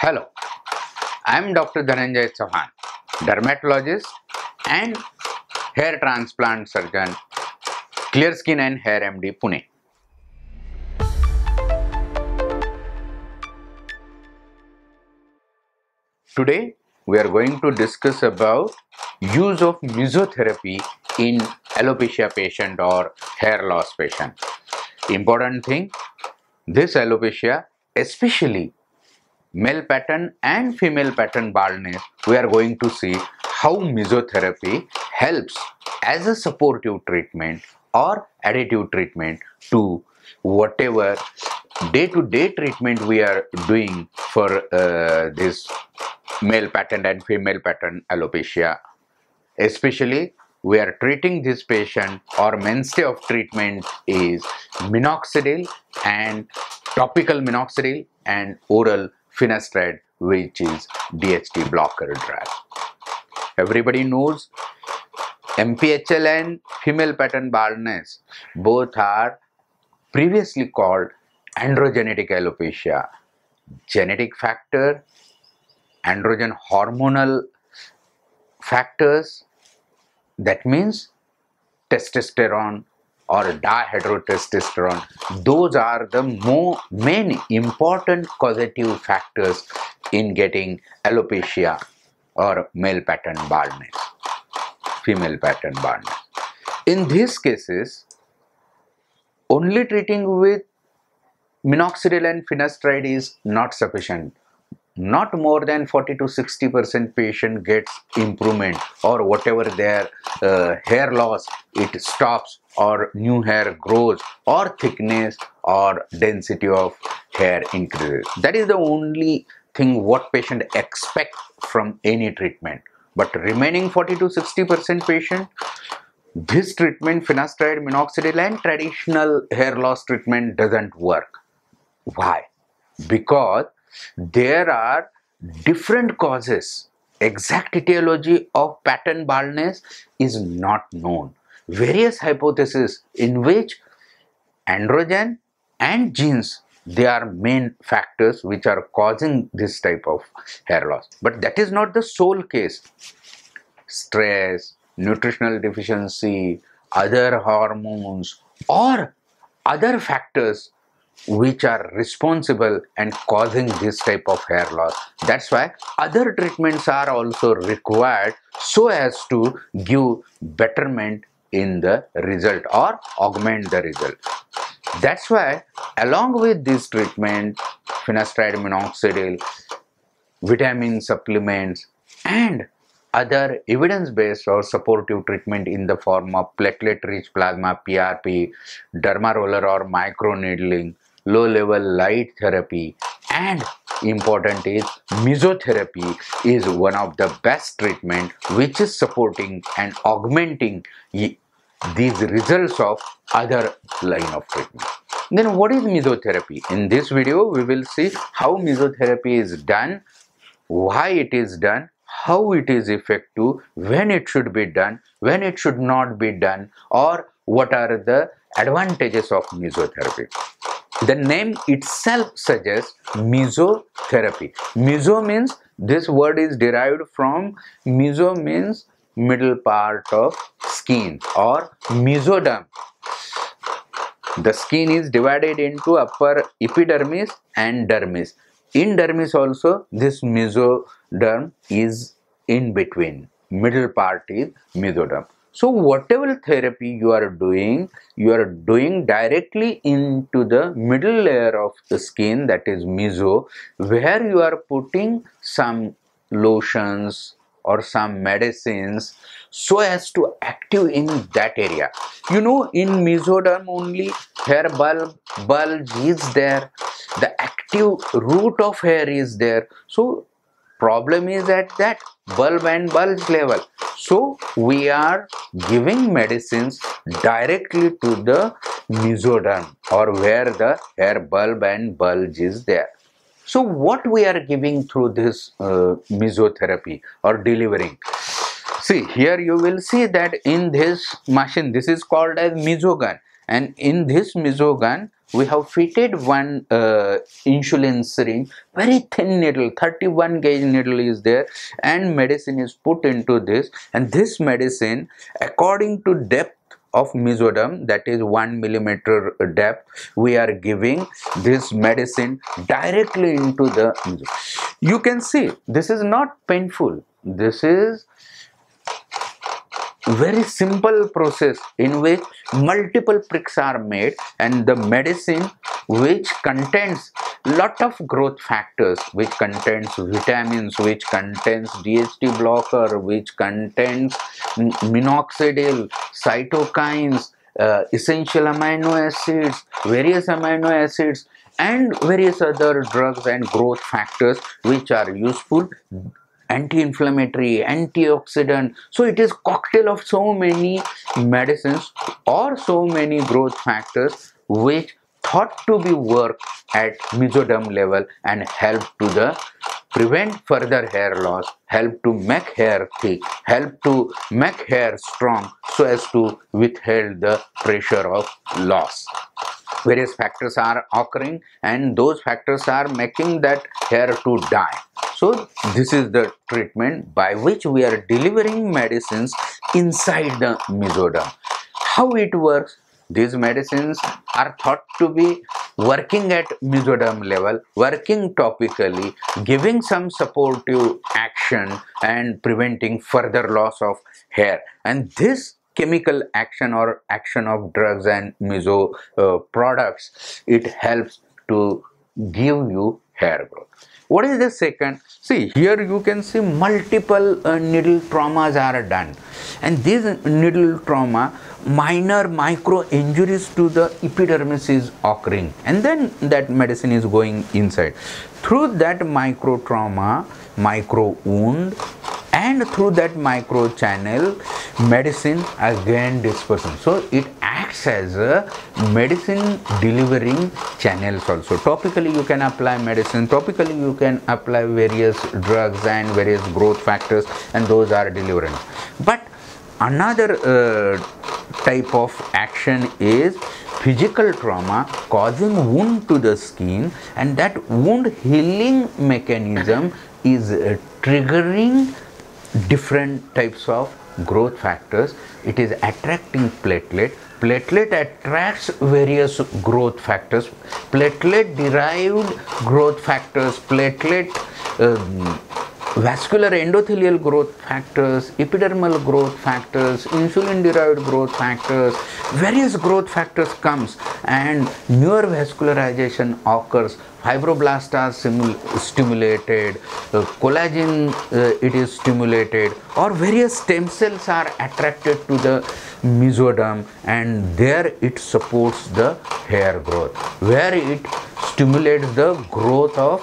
Hello, I am Dr. Dhananjay Chavan, dermatologist and hair transplant surgeon, Clear Skin and Hair MD, Pune. Today, we are going to discuss about use of mesotherapy in alopecia patient or hair loss patient. Important thing, this alopecia, especially male pattern and female pattern baldness, we are going to see how mesotherapy helps as a supportive treatment or additive treatment to whatever day-to-day treatment we are doing for this male pattern and female pattern alopecia. Especially we are treating this patient, or mainstay of treatment is minoxidil and topical minoxidil and oral Finasteride, which is DHT blocker drug. Everybody knows MPHL and female pattern baldness both are previously called androgenetic alopecia. Genetic factor, androgen hormonal factors, that means testosterone or dihydrotestosterone, those are the main important causative factors in getting alopecia or male pattern baldness, female pattern baldness. In these cases, only treating with minoxidil and finasteride is not sufficient. Not more than 40 to 60% patient gets improvement, or whatever their hair loss, it stops, or new hair grows, or thickness or density of hair increases. That is the only thing what patient expect from any treatment. But remaining 40 to 60% patient, this treatment, finasteride, minoxidil and traditional hair loss treatment doesn't work. Why? Because there are different causes. Exact etiology of pattern baldness is not known. Various hypotheses in which androgen and genes, they are main factors which are causing this type of hair loss. But that is not the sole case. Stress, nutritional deficiency, other hormones or other factors which are responsible and causing this type of hair loss. That's why other treatments are also required so as to give betterment in the result or augment the result. That's why along with this treatment, finasteride, minoxidil, vitamin supplements and other evidence-based or supportive treatment in the form of platelet-rich plasma, PRP, derma roller or microneedling, low-level light therapy, and important is mesotherapy is one of the best treatment which is supporting and augmenting these results of other line of treatment. Then what is mesotherapy? In this video, we will see how mesotherapy is done, why it is done, how it is effective, when it should be done, when it should not be done, or what are the advantages of mesotherapy. The name itself suggests mesotherapy. Meso means, this word is derived from, meso means middle part of skin, or mesoderm. The skin is divided into upper epidermis and dermis. In dermis also, this mesoderm is in between. Middle part is mesoderm. So whatever therapy you are doing directly into the middle layer of the skin, that is meso, where you are putting some lotions or some medicines so as to active in that area. You know, in mesoderm only hair bulge is there. The active root of hair is there. So problem is at that bulb and bulge level. So we are giving medicines directly to the mesoderm, or where the hair bulb and bulge is there. So what we are giving through this mesotherapy or delivering? See, here you will see that in this machine, this is called as mesogan. And in this mesogan, we have fitted one insulin syringe, very thin needle, 31 gauge needle is there, and medicine is put into this, and this medicine, according to depth of mesoderm, that is 1 millimeter depth, we are giving this medicine directly into the mesoderm. You can see this is not painful, this is very simple process in which multiple pricks are made, and the medicine which contains lot of growth factors, which contains vitamins, which contains DHT blocker, which contains minoxidil, cytokines, essential amino acids, various amino acids, and various other drugs and growth factors which are useful, anti-inflammatory, antioxidant. So it is cocktail of so many medicines or so many growth factors which thought to be work at mesoderm level and help to the prevent further hair loss, help to make hair thick, help to make hair strong so as to withhold the pressure of loss. Various factors are occurring, and those factors are making that hair to die. So this is the treatment by which we are delivering medicines inside the mesoderm. How it works? These medicines are thought to be working at mesoderm level, working topically, giving some supportive action and preventing further loss of hair. And this chemical action or action of drugs and meso products, it helps to give you hair growth. What is the second? See, here you can see multiple needle traumas are done, and these needle trauma, minor micro injuries to the epidermis is occurring, and then that medicine is going inside. Through that micro trauma, micro wound, and through that micro channel, medicine again dispersion. So it acts as a medicine delivering channels also. Topically you can apply medicine, topically you can apply various drugs and various growth factors, and those are delivering. But another type of action is physical trauma causing wound to the skin, and that wound healing mechanism is triggering different types of growth factors. It is attracting platelet. Platelet attracts various growth factors, platelet derived growth factors, platelet vascular endothelial growth factors, epidermal growth factors, insulin derived growth factors, various growth factors comes, and neovascularization occurs, fibroblasts are stimulated, collagen it is stimulated, or various stem cells are attracted to the mesoderm, and there it supports the hair growth, where it stimulates the growth of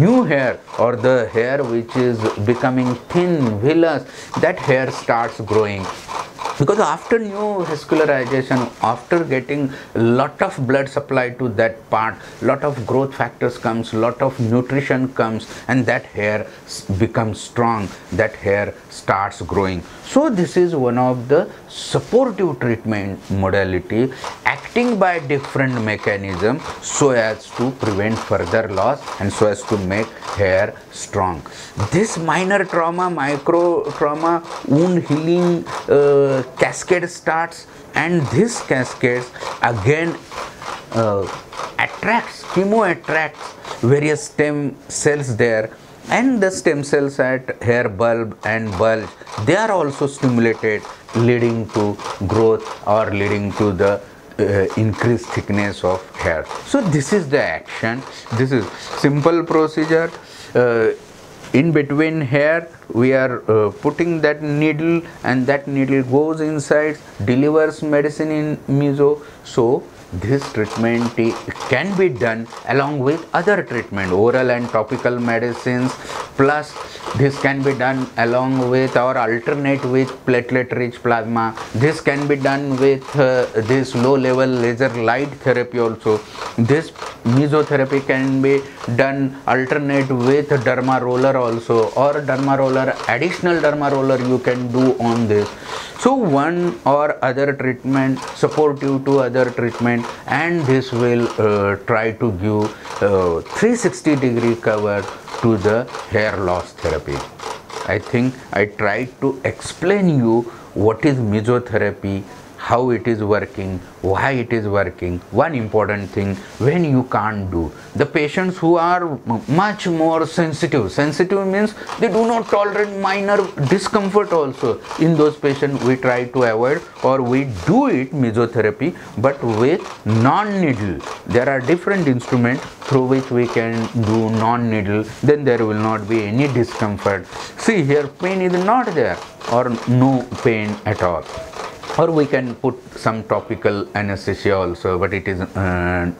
new hair, or the hair which is becoming thin, villous, that hair starts growing. Because after neovascularization, after getting lot of blood supply to that part, lot of growth factors comes, lot of nutrition comes, and that hair becomes strong, that hair starts growing. So this is one of the supportive treatment modality, acting by different mechanism so as to prevent further loss and so as to make hair strong. This minor trauma, micro trauma, wound healing cascade starts, and this cascade again attracts, chemo-attracts various stem cells there, and the stem cells at hair bulb and bulge, they are also stimulated, leading to growth or leading to the increased thickness of hair. So this is the action, this is simple procedure. In between hair we are putting that needle, and that needle goes inside, delivers medicine in meso. So this treatment can be done along with other treatment, oral and topical medicines, plus this can be done along with or alternate with platelet rich plasma. This can be done with this low level laser light therapy also. This mesotherapy can be done alternate with derma roller also, or derma roller, additional derma roller you can do on this. So one or other treatment supportive to other treatment, and this will try to give 360 degree cover to the hair loss therapy. I think I tried to explain you what is mesotherapy, how it is working, why it is working. One important thing, when you can't do, the patients who are much more sensitive, sensitive means they do not tolerate minor discomfort also, in those patients we try to avoid, or we do it mesotherapy but with non-needle. There are different instruments through which we can do non-needle, then there will not be any discomfort. See here, pain is not there or no pain at all. Or we can put some topical anesthesia also, but it is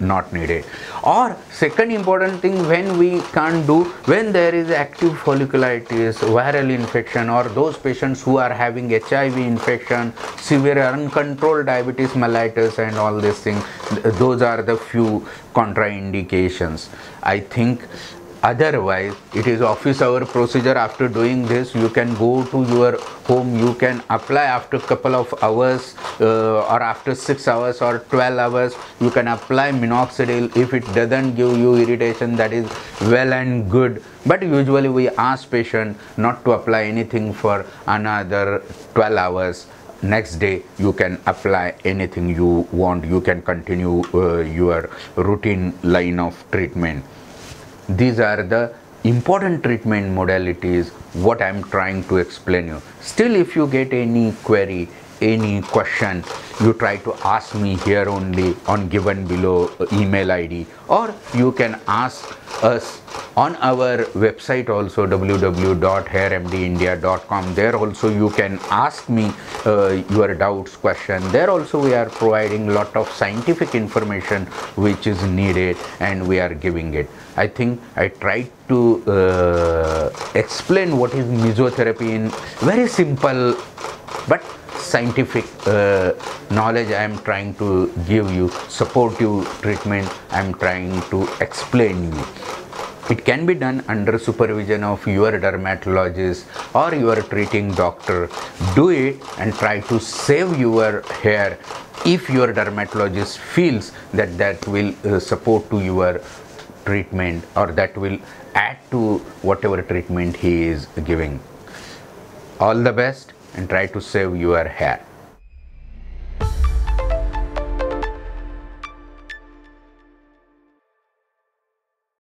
not needed. Or second important thing, when we can't do, when there is active folliculitis, viral infection, or those patients who are having HIV infection, severe uncontrolled diabetes mellitus and all these things, those are the few contraindications. I think otherwise it is office hour procedure. After doing this you can go to your home, you can apply after couple of hours or after 6 hours or 12 hours you can apply minoxidil. If it doesn't give you irritation, that is well and good, but usually we ask patient not to apply anything for another 12 hours. Next day you can apply anything you want, you can continue your routine line of treatment. These are the important treatment modalities what I am trying to explain you. Still, if you get any query, any question, you try to ask me here only on given below email ID, or you can ask us on our website also, www.hairmdindia.com. There also you can ask me your doubts, question. There also we are providing lot of scientific information which is needed and we are giving it. I think I tried to explain what is mesotherapy in very simple but scientific knowledge I am trying to give you, supportive treatment I am trying to explain you. It can be done under supervision of your dermatologist or your treating doctor. Do it and try to save your hair if your dermatologist feels that that will support to your treatment, or that will add to whatever treatment he is giving. All the best and try to save your hair.